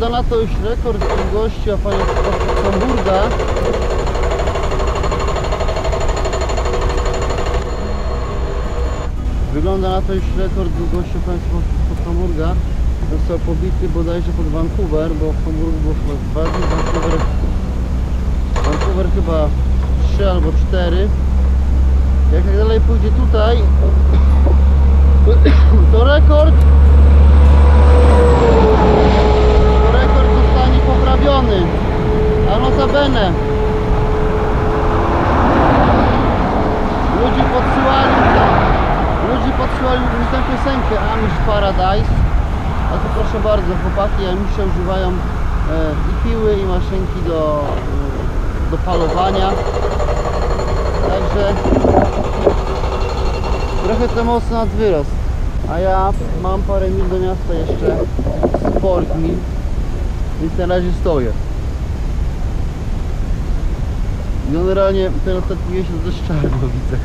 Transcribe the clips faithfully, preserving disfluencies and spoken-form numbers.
mam na to już rekord długości, a fajnie Hamburga. Wygląda na to już rekord długości od Hamburga. Został pobity bodajże pod Vancouver, bo w Hamburgu było chyba dwa dni, Vancouver, Vancouver chyba trzy albo cztery. Jak tak dalej pójdzie tutaj, to rekord to rekord zostanie poprawiony. A notabene ludzie podsyłali ludzie podsyłali mi tę piosenkę Amish Paradise. A tu proszę bardzo, chłopaki Amisze używają e, i piły, i maszynki do, e, do palowania. Także trochę to mocno nad wyrost. A ja mam parę mil do miasta jeszcze, sporych mil, więc na razie stoję. Generalnie ten ostatni miesiąc dość czarno widzę,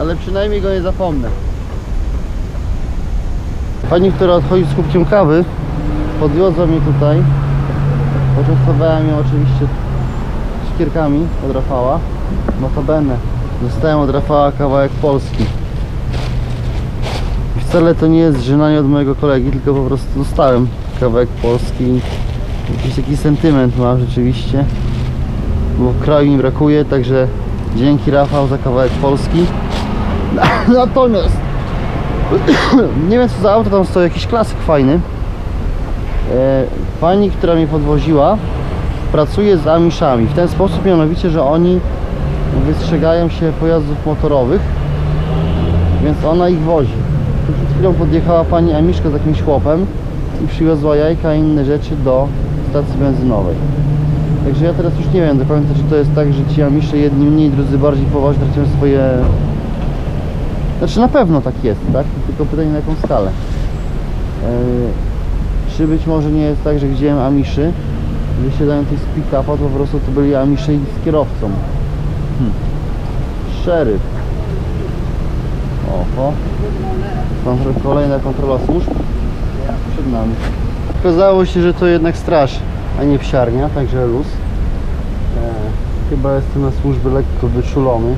ale przynajmniej go nie zapomnę. Pani, która odchodzi z kubkiem kawy, podwiozła mnie tutaj. Poczęstowałem ją oczywiście szkierkami od Rafała. Notabene dostałem od Rafała kawałek Polski. Wcale to nie jest żynanie od mojego kolegi, tylko po prostu dostałem kawałek Polski. Jakiś taki sentyment mam rzeczywiście, bo kraju mi brakuje, także dzięki Rafał za kawałek Polski. Natomiast nie wiem co za auto tam stoi, jakiś klasyk fajny. Pani, która mnie podwoziła, pracuje z Amishami w ten sposób mianowicie, że oni wystrzegają się pojazdów motorowych, więc ona ich wozi. Przed chwilą podjechała pani Amiszka z jakimś chłopem i przywiozła jajka i inne rzeczy do stacji benzynowej. Także ja teraz już nie wiem do końca, czy to jest tak, że ci Amisze jedni mniej, drudzy bardziej poważnie tracią swoje... Znaczy na pewno tak jest, tak? Tylko pytanie na jaką skalę. Yy, czy być może nie jest tak, że widziałem Amiszy wysiadających z pick-upa, po prostu to byli Amiszy z kierowcą. Hmm. Szeryf. Oho. Kolejna kontrola służb przed nami. Okazało się, że to jednak straż, a nie psiarnia, także luz. Eee, chyba jestem na służby lekko wyczulony.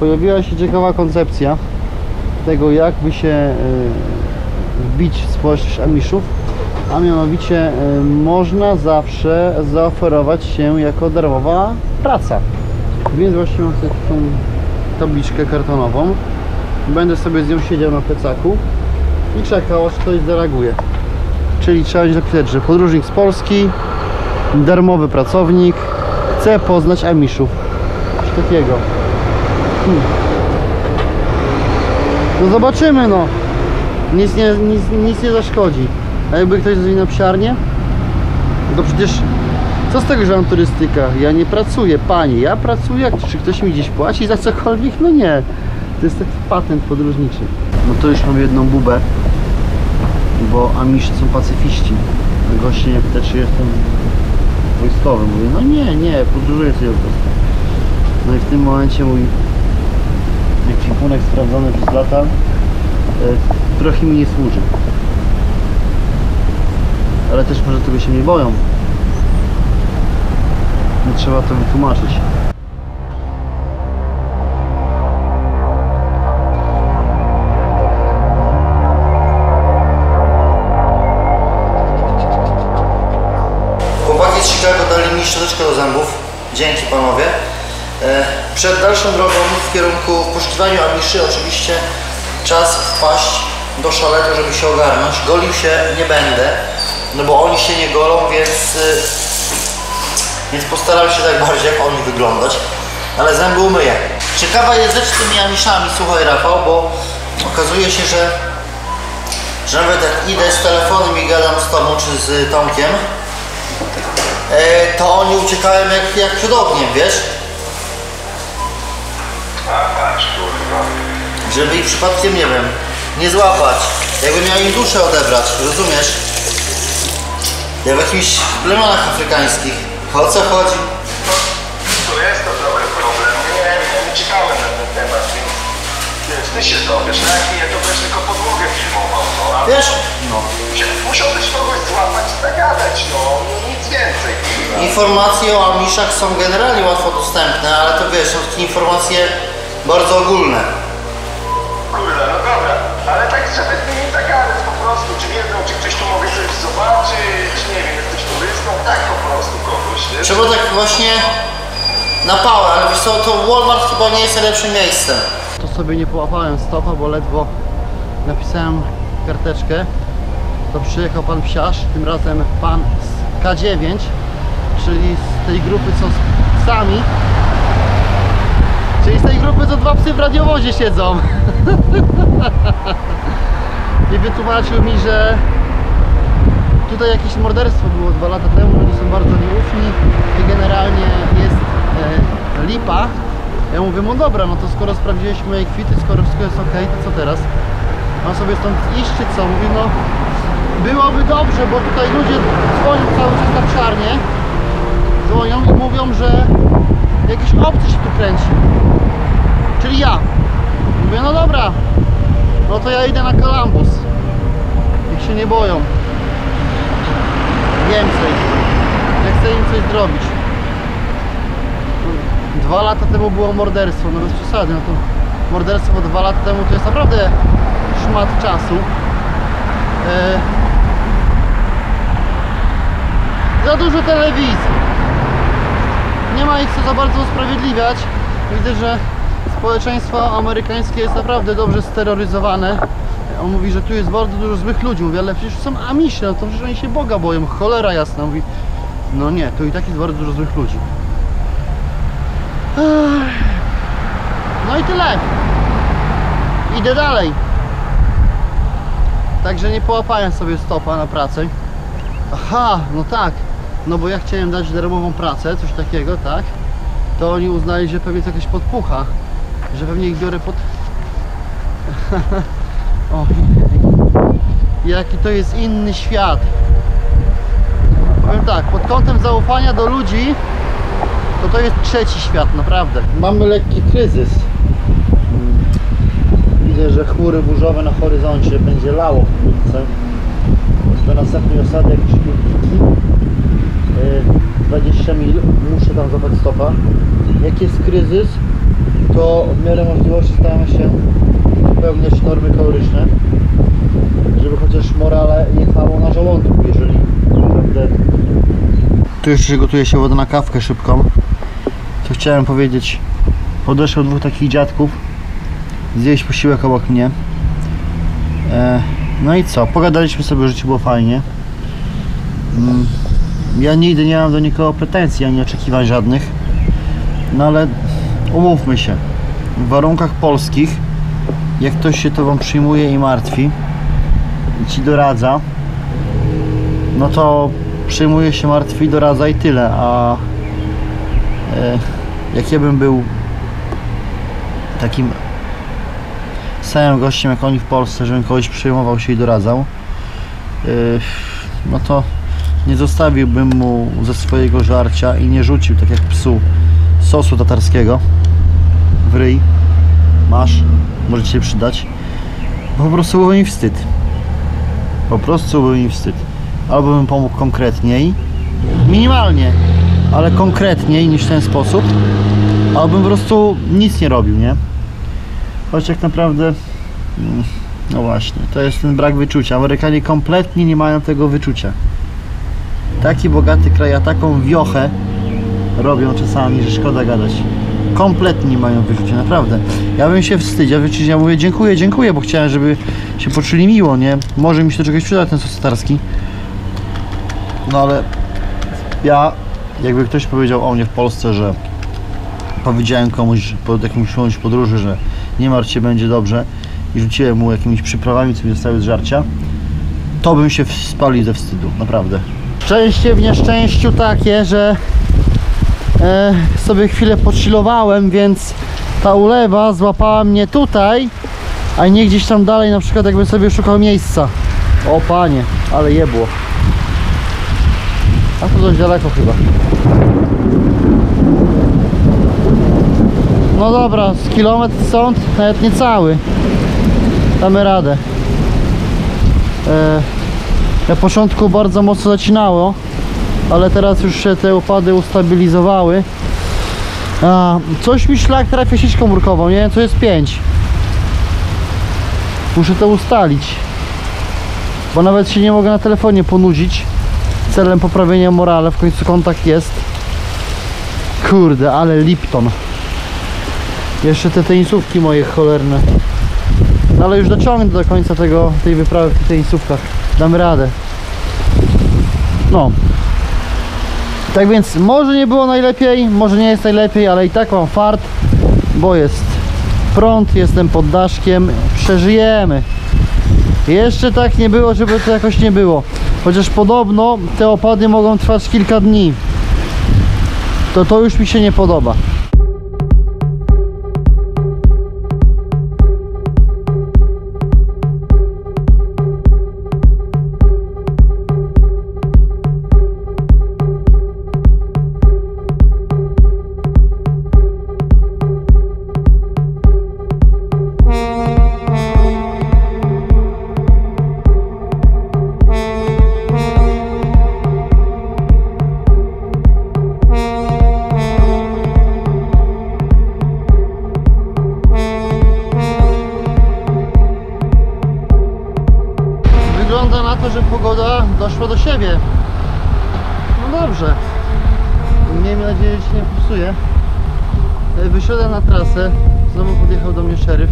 Pojawiła się ciekawa koncepcja tego, jak by się e, wbić w społeczność Amishów, a mianowicie e, można zawsze zaoferować się jako darmowa praca. Więc właśnie mam taką tabliczkę kartonową. Będę sobie z nią siedział na plecaku i czekał, aż ktoś zareaguje. Czyli trzeba będzie napisać, że podróżnik z Polski, darmowy pracownik, chce poznać Amishów. Coś takiego. Hmm. No zobaczymy, no. Nic nie, nic, nic nie zaszkodzi. A jakby ktoś zwinął psiarnię, to przecież co z tego, że mam turystyka? Ja nie pracuję, pani. Ja pracuję, czy ktoś mi gdzieś płaci za cokolwiek? No nie. To jest taki patent podróżniczy. No to już mam jedną bubę, bo Amish są pacyfiści. Goście mnie pyta, czy jestem wojskowy. Mówię, no nie, nie, podróżuję sobie po prostu. No i w tym momencie mój ekwipunek sprawdzony przez lata e, trochę mi nie służy. Ale też może tego się nie boją. Nie trzeba to wytłumaczyć. Chłopaki z Chicago dali mi szczoteczkę do zębów. Dzięki panowie. Przed dalszą drogą w kierunku, w poszukiwaniu Amiszy oczywiście czas wpaść do szaletu, żeby się ogarnąć. Golił się nie będę, no bo oni się nie golą, więc... Więc postaram się tak bardziej jak oni wyglądać, ale zęby umyję. Ciekawa jest rzecz z tymi Amishami, słuchaj Rafał, bo okazuje się, że, że nawet jak idę z telefonem i gadam z Tomą czy z Tomkiem, to oni uciekają jak, jak przed ogniem, wiesz? Żeby ich przypadkiem, nie wiem, nie złapać. Jakby miał im duszę odebrać, rozumiesz? Jak w jakichś plemionach afrykańskich. O co chodzi? To jest to dobry problem. Nie, nie, nie czytałem na ten temat, więc ty się zdobiesz, tak? Nie, to też tylko podłogę filmową, no. Ale wiesz? No. Musiałbyś kogoś złapać i zagadać, no. Nic więcej. No. Informacje o Amishach są generalnie łatwo dostępne, ale to wiesz, są takie informacje bardzo ogólne. Kurde, no dobra. Ale tak, żeby z nimi zagadać po prostu, czy wiedzą, czy ktoś tu mogę coś zobaczyć, nie wiem, jesteś turystą, tak po prostu kogoś, wiesz? Trzeba tak właśnie na pałę, ale wiesz co, to Walmart chyba nie jest najlepszym miejscem. To sobie nie połapałem stopa, bo ledwo napisałem karteczkę. To przyjechał pan psiarz, tym razem pan z K dziewięć, czyli z tej grupy co z psami. Czyli z tej grupy co dwa psy w radiowozie siedzą. I wytłumaczył mi, że tutaj jakieś morderstwo było dwa lata temu, oni są bardzo nieufni i generalnie jest e, lipa. Ja mówię, no dobra, no to skoro sprawdziliśmy moje kwity, skoro wszystko jest ok, to co teraz? Mam sobie stąd iść czy co? Mówi, no byłoby dobrze, bo tutaj ludzie dzwonią cały czas na psiarnię, dzwonią i mówią, że jakiś obcy się tu kręci, czyli ja. Mówię, no dobra, no to ja idę na Columbus, niech się nie boją Niemcy, jak chcę im coś zrobić. Dwa lata temu było morderstwo, no bez przesady, no to morderstwo dwa lata temu to jest naprawdę szmat czasu. Yy... Za dużo telewizji. Nie ma ich co za bardzo usprawiedliwiać. Widzę, że społeczeństwo amerykańskie jest naprawdę dobrze steroryzowane. On mówi, że tu jest bardzo dużo złych ludzi. Mówi, ale przecież są Amisze, no to przecież oni się Boga boją, cholera jasna. Mówi, no nie, tu i tak jest bardzo dużo złych ludzi. No i tyle. Idę dalej. Także nie połapałem sobie stopa na pracę. Aha, no tak. No bo ja chciałem dać darmową pracę, coś takiego, tak? To oni uznali, że pewnie to jakaś podpucha. Że pewnie ich biorę pod... O, jaki to jest inny świat. Powiem tak, pod kątem zaufania do ludzi to to jest trzeci świat, naprawdę. Mamy lekki kryzys. Widzę, że chmury burzowe na horyzoncie, będzie lało wkrótce. Do następnej osady jakieś piętniki, dwadzieścia mil, muszę tam złapać stopa. Jak jest kryzys, to w miarę możliwości staramy się wypełniać normy kaloryczne, żeby chociaż morale jechało na żołądku, jeżeli naprawdę. Tu już gotuje się wodę na kawkę szybką. Co chciałem powiedzieć, podeszło dwóch takich dziadków zjeść posiłek obok mnie. e, No i co, pogadaliśmy sobie o życiu, było fajnie. mm, Ja nigdy nie mam do nikogo pretensji ani oczekiwań żadnych. No ale umówmy się, w warunkach polskich, jak ktoś się tobą przyjmuje i martwi i ci doradza, no to przyjmuje się, martwi, doradza i tyle. A e, jak ja bym był takim samym gościem jak oni w Polsce, żebym kogoś przyjmował się i doradzał, e, no to nie zostawiłbym mu ze swojego żarcia i nie rzucił tak jak psu sosu tatarskiego w ryj. Masz, może ci się przydać. Po prostu był mi wstyd. Po prostu był mi wstyd. Albo bym pomógł konkretniej, minimalnie, ale konkretniej niż w ten sposób, albo bym po prostu nic nie robił, nie? Choć tak naprawdę, no właśnie, to jest ten brak wyczucia. Amerykanie kompletnie nie mają tego wyczucia. Taki bogaty kraj, a taką wiochę robią czasami, że szkoda gadać. Kompletnie nie mają wyczucia, naprawdę. Ja bym się wstydził, wiecie, ja mówię dziękuję, dziękuję, bo chciałem, żeby się poczuli miło, nie? Może mi się do czegoś przyda ten sos tatarski. No ale ja, jakby ktoś powiedział o mnie w Polsce, że powiedziałem komuś po jakimś podróży, że nie martw się, będzie dobrze, i rzuciłem mu jakimiś przyprawami, co mi zostały z żarcia, to bym się spalił ze wstydu, naprawdę. Szczęście w nieszczęściu takie, że e, sobie chwilę podchillowałem, więc ta ulewa złapała mnie tutaj, a nie gdzieś tam dalej, na przykład jakbym sobie szukał miejsca. O panie, ale jebło. A to dość daleko chyba. No dobra, z kilometr stąd, nawet nie cały. Damy radę. E, na początku bardzo mocno zacinało, ale teraz już się te opady ustabilizowały. A, coś mi szlak trafia sieć komórkową, nie wiem co jest pięć. Muszę to ustalić, bo nawet się nie mogę na telefonie ponudzić celem poprawienia morale, w końcu kontakt jest. Kurde, ale Lipton. Jeszcze te tenisówki moje cholerne. No ale już dociągnę do końca tego, tej wyprawy w tych tenisówkach. Damy radę. No. Tak więc może nie było najlepiej, może nie jest najlepiej, ale i tak mam fart, bo jest prąd, jestem pod daszkiem, przeżyjemy. Jeszcze tak nie było, żeby to jakoś nie było. Chociaż podobno te opady mogą trwać kilka dni. To to już mi się nie podoba. Doszło do siebie. No dobrze. Miejmy nadzieję, że się nie popsuje. Wyszedłem na trasę. Znowu podjechał do mnie szeryf.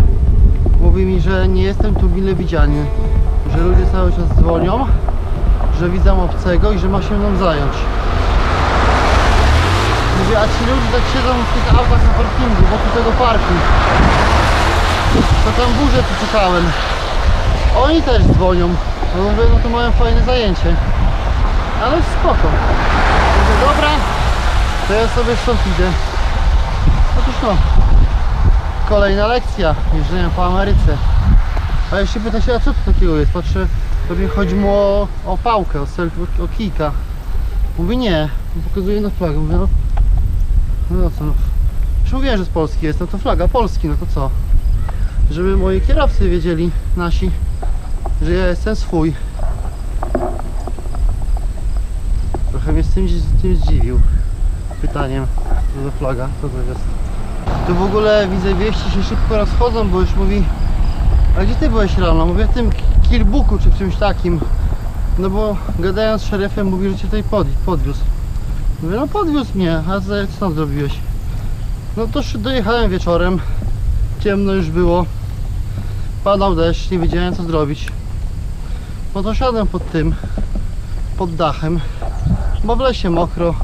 Mówi mi, że nie jestem tu mile widziany. Że ludzie cały czas dzwonią. Że widzą obcego i że ma się mną zająć. Mówię, a ci ludzie tak siedzą w tych autach na parkingu, wokół tego parku. To tam burzę tu czekałem. Oni też dzwonią. No mówię, no to mają fajne zajęcie. Ale spoko. Mówię, dobra, to ja sobie stąd idę. Otóż no. Kolejna lekcja jeżdżenia po Ameryce. A jeśli pyta się, a co to takiego jest? Patrzę, pewnie chodzi mu o, o pałkę, o, self, o kijka. Mówi nie. Pokazuje na flagę. Mówię, no, no co, no. Już mówiłem, że z Polski jest, no to flaga Polski, no to co? Żeby moi kierowcy wiedzieli, nasi, że ja jestem swój. Trochę mnie z tym, z tym zdziwił pytaniem, co za flaga, co to jest. Tu w ogóle widzę, wieści się szybko rozchodzą, bo już mówi, a gdzie ty byłeś rano? Mówię, w tym Kilbuku czy w czymś takim. No bo gadając z szeryfem mówi, że cię tutaj podwiózł. Mówię, no podwiózł mnie, a co tam zrobiłeś? No to dojechałem wieczorem, ciemno już było, padał deszcz, nie wiedziałem co zrobić. No to siadłem pod tym, pod dachem, bo w lesie mokro,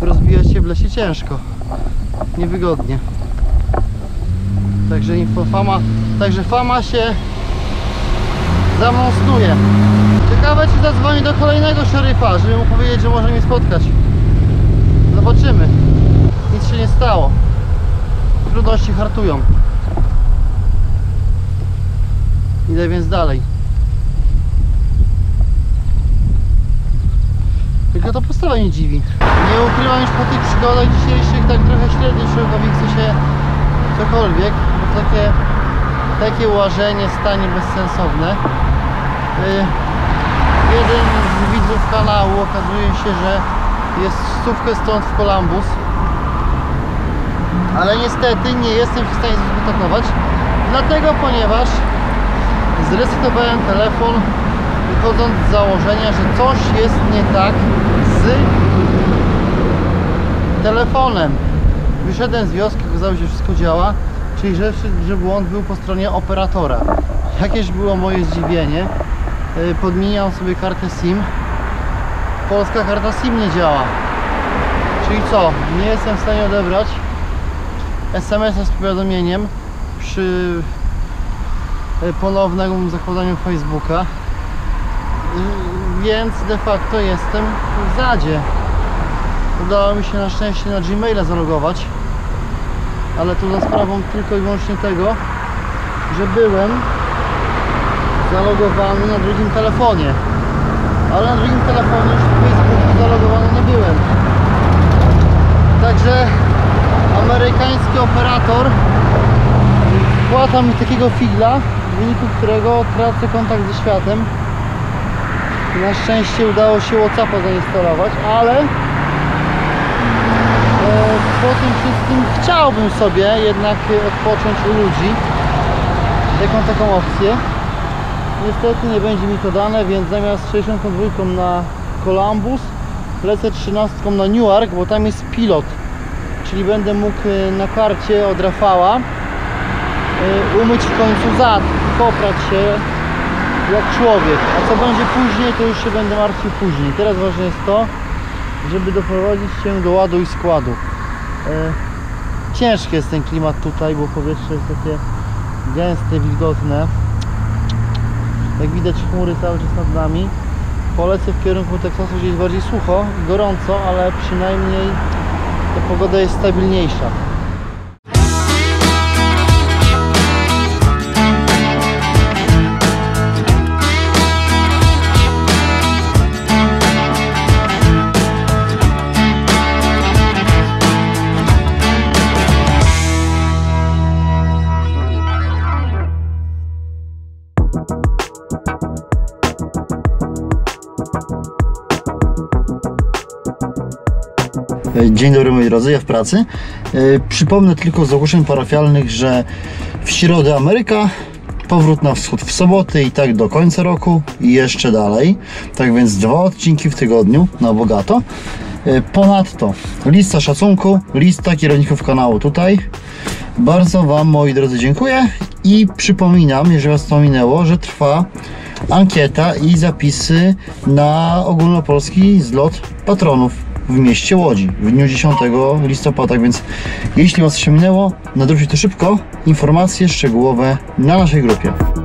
rozbijać się w lesie ciężko, niewygodnie. Także fama, także fama się za mną snuje. Ciekawe czy zadzwoni do kolejnego szeryfa, żeby mu powiedzieć, że może mnie spotkać. Zobaczymy. Nic się nie stało. Trudności hartują. Idę więc dalej. Tylko to postawa mnie dziwi. Nie ukrywam już po tych przygodach dzisiejszych, tak trochę średnio człowiekowi chce się cokolwiek, bo takie, takie łażenie stanie bezsensowne. Yy, jeden z widzów kanału okazuje się, że jest stówkę stąd w Columbus, ale niestety nie jestem w stanie zkontaktować, dlatego ponieważ zresetowałem telefon, wychodząc z założenia, że coś jest nie tak z telefonem. Wyszedłem z wioski, okazało się, że wszystko działa, czyli że, że błąd był po stronie operatora. Jakież było moje zdziwienie. Podmieniam sobie kartę SIM. Polska karta SIM nie działa. Czyli co? Nie jestem w stanie odebrać esemesa z powiadomieniem przy ponownym zakładaniu Facebooka. Więc de facto jestem w zadzie. Udało mi się na szczęście na Gmaila zalogować, ale to za sprawą tylko i wyłącznie tego, że byłem zalogowany na drugim telefonie. Ale na drugim telefonie już w Facebooku zalogowany nie byłem. Także amerykański operator Stratam takiego figla, w wyniku którego tracę kontakt ze światem. Na szczęście udało się WhatsAppa zainstalować, ale e, po tym wszystkim chciałbym sobie jednak odpocząć u ludzi taką taką opcję. Niestety nie będzie mi to dane, więc zamiast sześćdziesiątką dwójką na Columbus lecę trzynastką na Newark, bo tam jest pilot, czyli będę mógł na karcie od Rafała umyć w końcu zad, poprać się jak człowiek. A co będzie później, to już się będę martwił później. Teraz ważne jest to, żeby doprowadzić się do ładu i składu. Ciężki jest ten klimat tutaj, bo powietrze jest takie gęste, wilgotne. Jak widać, chmury cały czas nad nami. Polecę w kierunku Teksasu, gdzie jest bardziej sucho i gorąco, ale przynajmniej ta pogoda jest stabilniejsza. Dzień dobry moi drodzy, ja w pracy. Yy, przypomnę tylko z ogłoszeń parafialnych, że w środę Ameryka, powrót na wschód w soboty i tak do końca roku i jeszcze dalej. Tak więc dwa odcinki w tygodniu na bogato. Yy, ponadto lista szacunku, lista kierowników kanału tutaj. Bardzo Wam moi drodzy dziękuję i przypominam, jeżeli Was to minęło, że trwa ankieta i zapisy na ogólnopolski zlot patronów w mieście Łodzi w dniu dziesiątego listopada, więc jeśli Was się minęło, nadróbcie to szybko, informacje szczegółowe na naszej grupie.